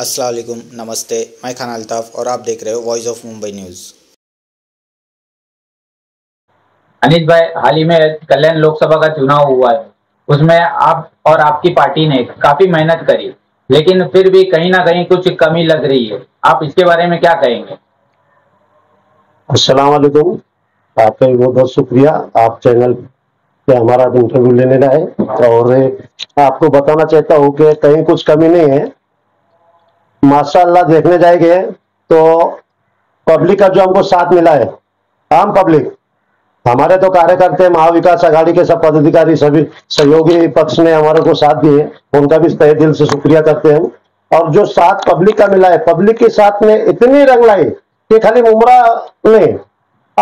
अस्सलाम वालेकुम, नमस्ते। मैं खान अल्ताफ और आप देख रहे हो voice of Mumbai news. Anish भाई, हाल ही में कल्याण लोकसभा का चुनाव हुआ है, उसमें आप और आपकी पार्टी ने काफी मेहनत करी, लेकिन फिर भी कहीं ना कहीं कुछ कमी लग रही है। आप इसके बारे में क्या कहेंगे? अस्सलाम वालेकुम, आपका बहुत बहुत शुक्रिया। आप चैनल पे हमारा इंटरव्यू लेने आए, और आपको बताना चाहता हूँ कि कहीं कुछ कमी नहीं है। माशाल्लाह देखने जाएंगे तो पब्लिक का जो हमको साथ मिला है, आम पब्लिक, हमारे तो कार्यकर्ता महाविकास आघाड़ी के सब पदाधिकारी सभी सहयोगी पक्ष ने हमारे को साथ दिए, उनका भी तहे दिल से शुक्रिया करते हैं। और जो साथ पब्लिक का मिला है, पब्लिक के साथ में इतनी रंग लाई कि खाली मुंब्रा में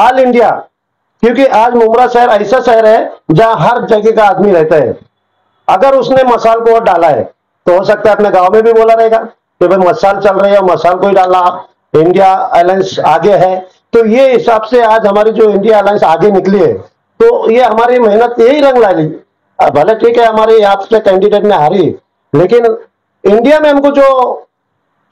ऑल इंडिया, क्योंकि आज मुंब्रा शहर ऐसा शहर है जहाँ हर जगह का आदमी रहता है। अगर उसने मसाल को और डाला है तो हो सकता है अपने गाँव में भी बोला रहेगा कि भाई मसाल चल रही है, मसाल को ही डाला, आप इंडिया अलायंस आगे है। तो ये हिसाब से आज हमारी जो इंडिया अलायंस आगे निकली है, तो ये हमारी मेहनत यही रंग ला ली। भले ठीक है हमारे यहाँ से कैंडिडेट ने हारी, लेकिन इंडिया में हमको जो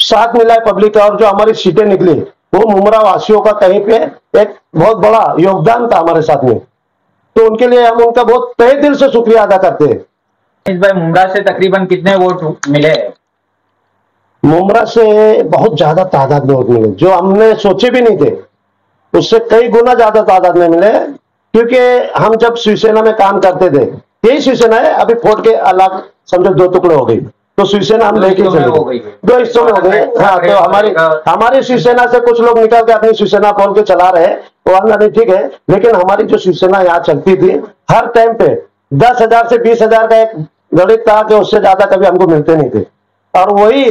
साथ मिला है पब्लिक का, और जो हमारी सीटें निकली, वो मुंब्रा वासियों का कहीं पे एक बहुत बड़ा योगदान था हमारे साथ में, तो उनके लिए हम उनका बहुत तहे दिल से शुक्रिया अदा करते हैं। इस बार मुंब्रा से तकरीबन कितने वोट मिले? मुंब्रा से बहुत ज्यादा तादाद में वोट मिले, जो हमने सोचे भी नहीं थे, उससे कई गुना ज्यादा तादाद में मिले। क्योंकि हम जब शिवसेना में काम करते थे, यही शिवसेना है, अभी फोट के अलग समझो दो टुकड़े हो गई, तो शिवसेना हम लेके चले गए, दो हिस्सों में हो गए। हाँ, तो हमारी शिवसेना से कुछ लोग निकल के अपनी शिवसेना बोल के चला रहे, वो अन्य ठीक है, लेकिन हमारी जो शिवसेना यहाँ चलती थी, हर टाइम पे 10,000 से 20,000 का एक गणित था कि उससे ज्यादा कभी हमको मिलते नहीं थे। और वही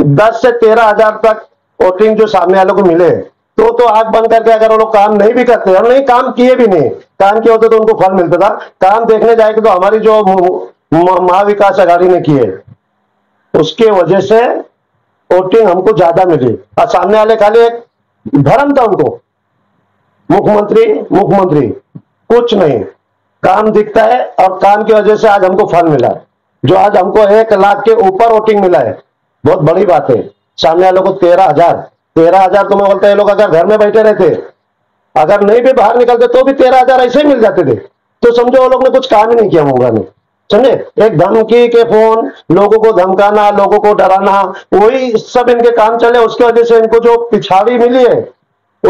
10 से 13,000 तक वोटिंग जो सामने वालों को मिले, तो आग बंद करके अगर वो लोग काम नहीं भी करते, और नहीं काम किए भी नहीं, काम किए होते तो उनको फल मिलता था। काम देखने जाएंगे तो हमारी जो महाविकास आघाड़ी ने किए, उसके वजह से वोटिंग हमको ज्यादा मिली। और सामने वाले खाली एक भ्रम था उनको, मुख्यमंत्री, कुछ नहीं, काम दिखता है, और काम की वजह से आज हमको फल मिला, जो आज हमको 1 लाख के ऊपर वोटिंग मिला है, बहुत बड़ी बात है। सामने वालों को 13,000 तो मैं बोलता है, लोग अगर घर में बैठे रहते, अगर नहीं भी बाहर निकलते, तो भी 13,000 ऐसे ही मिल जाते थे। तो समझो वो लोग ने कुछ काम ही नहीं किया होगा ने, समझे। एक धमकी के फोन, लोगों को धमकाना, लोगों को डराना, वही सब इनके काम चले। उसके वजह से इनको जो पिछाड़ी मिली है,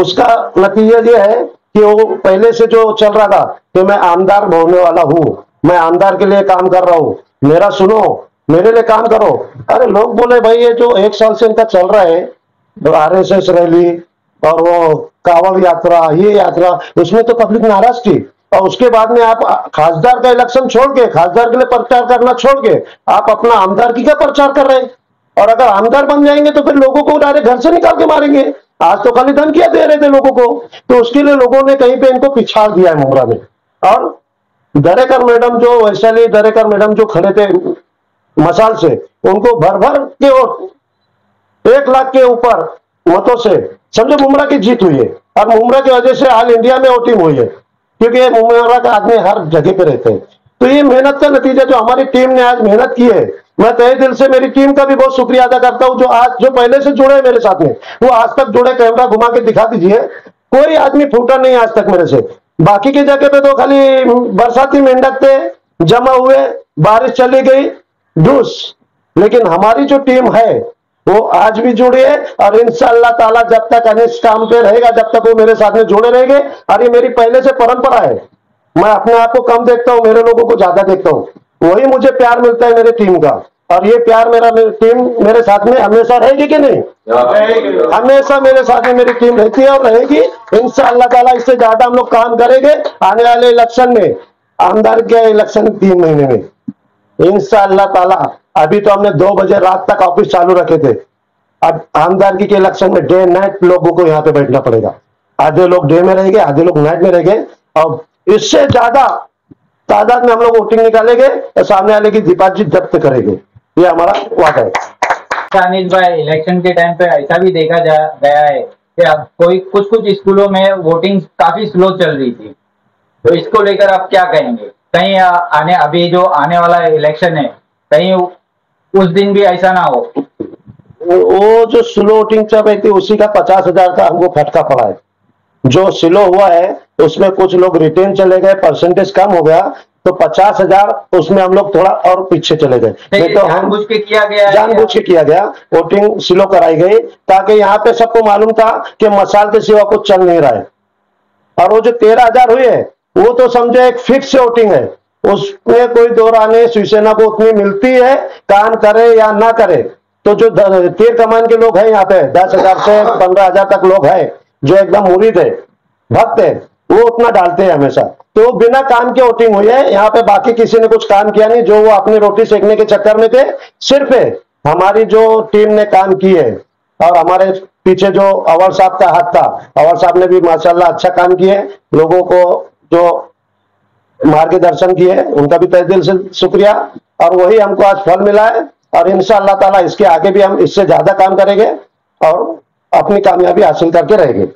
उसका नतीजा ये है कि वो पहले से जो चल रहा था कि मैं आमदार होने वाला हूँ, मैं आमदार के लिए काम कर रहा हूँ, मेरा सुनो, मेरे लिए काम करो। अरे लोग बोले भाई ये जो 1 साल से इनका चल रहा है, तो RSS रैली और वो कावड़ यात्रा, ये यात्रा, उसमें तो पब्लिक नाराज थी। और उसके बाद में आप खासदार का इलेक्शन छोड़ के, खासदार के लिए प्रचार करना छोड़ के, आप अपना आमदार की क्या प्रचार कर रहे हैं? और अगर आमदार बन जाएंगे तो फिर लोगों को डायरेक्ट घर से निकाल के मारेंगे। आज तो खाली धमकियां दे रहे थे लोगों को, तो उसके लिए लोगों ने कहीं पे इनको पिछाड़ दिया है मुंब्रा में। और दरेकर मैडम जो, वैशाली दरेकर मैडम जो खड़े थे मसाल से, उनको भर के वोट 1 लाख के ऊपर मतों से समझो मुंब्रा की जीत हुई है। और मुंब्रा की वजह से ऑल इंडिया में वोटिंग हुई है, क्योंकि मुंब्रा का आदमी हर जगह पे रहते हैं। तो ये मेहनत का नतीजा, जो हमारी टीम ने आज मेहनत की है, मैं तहे दिल से मेरी टीम का भी बहुत शुक्रिया अदा करता हूँ, जो आज जो पहले से जुड़े मेरे साथ में, वो आज तक जुड़े। कैमरा घुमा के दिखा दीजिए, कोई आदमी फूटा नहीं आज तक मेरे से। बाकी की जगह पे तो खाली बरसाती मेंढक थे, जमा हुए, बारिश चली गई, दूस। लेकिन हमारी जो टीम है वो आज भी जुड़ी है, और इंशाल्लाह ताला जब तक अनिश काम पे रहेगा, जब तक वो मेरे साथ में जुड़े रहेंगे। और ये मेरी पहले से परंपरा है, मैं अपने आप को कम देखता हूँ, मेरे लोगों को ज्यादा देखता हूँ, वही मुझे प्यार मिलता है मेरे टीम का। और ये प्यार मेरी टीम मेरे साथ में हमेशा रहेगी कि नहीं? हमेशा मेरे साथ में मेरी टीम रहती है और रहेगी। इंशाल्लाह ताला इससे ज्यादा हम लोग काम करेंगे आने वाले इलेक्शन में, आमदार के इलेक्शन 3 महीने में इंशाअल्लाह ताला। अभी तो हमने 2 बजे रात तक ऑफिस चालू रखे थे, अब आमदारगी के इलेक्शन में डे नाइट लोगों को यहाँ पे बैठना पड़ेगा। आधे लोग डे में रहेंगे, आधे लोग नाइट में रहेंगे, और इससे ज्यादा तादाद में हम लोग वोटिंग निकालेंगे, तो सामने वाले की दीपाजी जब्त करेंगे, ये हमारा वादा है। अनिश भाई, इलेक्शन के टाइम पे ऐसा भी देखा गया है कि कोई कुछ स्कूलों में वोटिंग काफी स्लो चल रही थी, तो इसको लेकर आप क्या कहेंगे? कहीं अभी जो आने वाला इलेक्शन है, कहीं उस दिन भी ऐसा ना हो। वो जो स्लो वोटिंग चल रही थी उसी का 50,000 का हमको फटका पड़ा है। जो स्लो हुआ है उसमें कुछ लोग रिटेन चले गए, परसेंटेज कम हो गया, तो 50,000 उसमें हम लोग थोड़ा और पीछे चले गए। नहीं तो जानबूझ के किया गया, जानबूझ के किया गया, वोटिंग स्लो कराई गई ताकि यहाँ पे सबको मालूम था कि मसाल के सिवा कुछ चल नहीं रहा है। और वो जो 13,000 हुई है वो तो समझो एक फिक्स वोटिंग है, उसमें कोई दो राने शिवसेना को उतनी मिलती है, कान करे या ना करे। तो जो तीर कमान के लोग हैं यहाँ पे 10,000 से 15,000 तक लोग हैं जो एकदम मुरीद है, भक्त है, वो उतना डालते हैं हमेशा। तो बिना काम के वोटिंग हुई है यहाँ पे, बाकी किसी ने कुछ काम किया नहीं, जो वो अपनी रोटी सेकने के चक्कर में थे। सिर्फ हमारी जो टीम ने काम की है और हमारे पीछे जो अवर साहब का हाथ था, अवर साहब ने भी माशाल्लाह अच्छा काम किए, लोगों को जो मार्गदर्शन किए उनका भी तहे दिल से शुक्रिया। और वही हमको आज फल मिला है और इंशाअल्लाह ताला इसके आगे भी हम इससे ज्यादा काम करेंगे और अपनी कामयाबी हासिल करके रहेंगे।